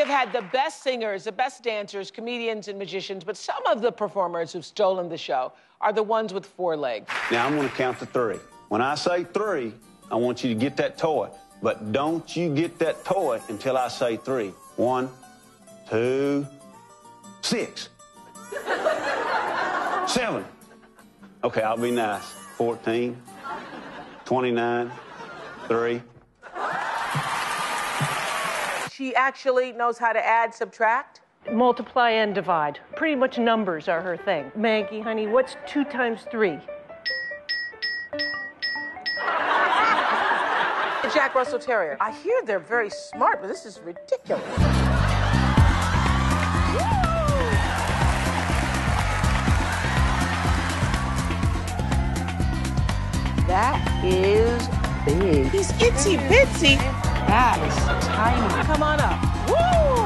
have had the best singers, the best dancers, comedians, and magicians, but some of the performers who've stolen the show are the ones with four legs. Now, I'm going to count to three. When I say three, I want you to get that toy. But don't you get that toy until I say three. 1, 2, 6. 7. Okay, I'll be nice. 14, 29, 3. She actually knows how to add, subtract? Multiply and divide. Pretty much numbers are her thing. Maggie, honey, what's 2 times 3? The Jack Russell Terrier. I hear they're very smart, but this is ridiculous. That is big. He's itsy bitsy. That is tiny. Come on up. Woo!